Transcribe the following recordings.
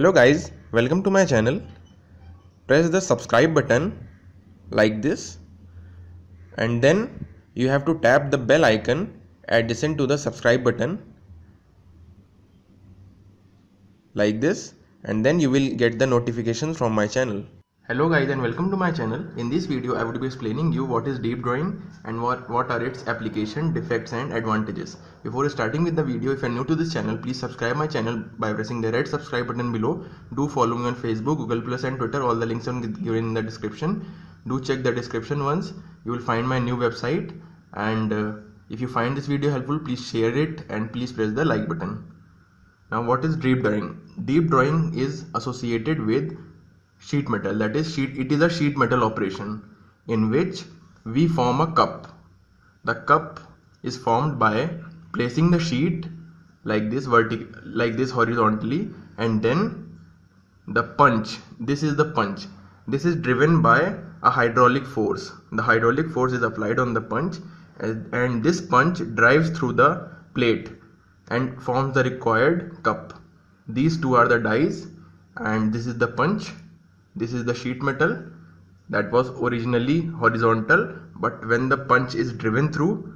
Hello guys, welcome to my channel. Press the subscribe button like this, and then you have to tap the bell icon adjacent to the subscribe button like this, and then you will get the notifications from my channel. Hello guys and welcome to my channel. In this video I would be explaining you what is deep drawing and what are its application, defects and advantages. Before starting with the video, if you are new to this channel, please subscribe my channel by pressing the red subscribe button below. Do follow me on Facebook, Google+ and Twitter. All the links are given in the description. Do check the description once. You will find my new website, and if you find this video helpful, please share it and please press the like button. Now what is deep drawing? Deep drawing is associated with sheet metal, that is it is a sheet metal operation in which we form a cup. The cup is formed by placing the sheet like this horizontally, and then the punch, this is the punch, this is driven by a hydraulic force. The hydraulic force is applied on the punch, and this punch drives through the plate and forms the required cup. These two are the dies, and this is the punch. This is the sheet metal that was originally horizontal, but when the punch is driven through,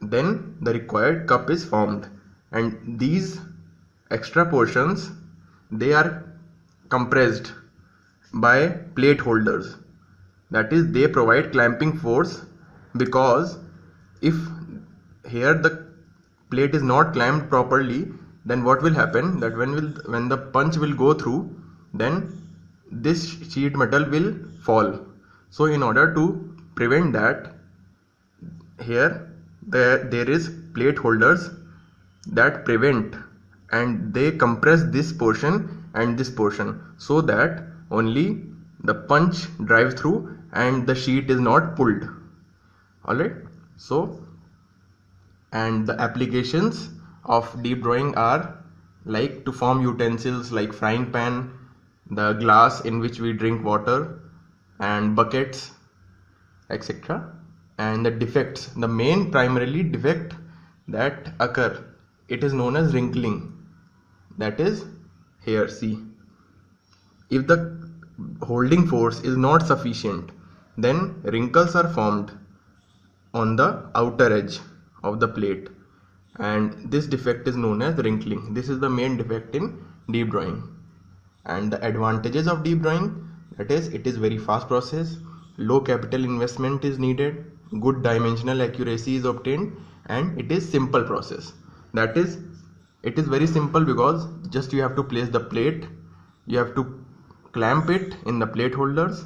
then the required cup is formed. And these extra portions, they are compressed by plate holders, that is they provide clamping force, because if here the plate is not clamped properly, then what will happen that when the punch will go through, then this sheet metal will fall. So in order to prevent that, here there is plate holders that prevent, and they compress this portion and this portion, so that only the punch drives through and the sheet is not pulled. Alright, so and the applications of deep drawing are like to form utensils like frying pan, the glass in which we drink water, and buckets, etc. And the defects, the main primarily defect that occur, it is known as wrinkling. That is here, see, if the holding force is not sufficient, then wrinkles are formed on the outer edge of the plate, and this defect is known as wrinkling. This is the main defect in deep drawing. And the advantages of deep drawing, that is it is very fast process, low capital investment is needed, good dimensional accuracy is obtained, and it is simple process. That is it is very simple, because just you have to place the plate, you have to clamp it in the plate holders,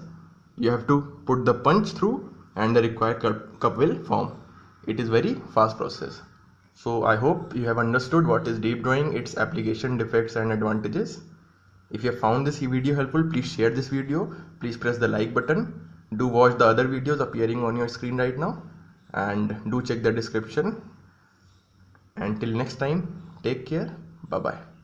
you have to put the punch through, and the required cup will form. It is very fast process. So I hope you have understood what is deep drawing, its application, defects and advantages. If you have found this video helpful, please share this video, please press the like button. Do watch the other videos appearing on your screen right now, and do check the description. Until next time, take care, bye bye.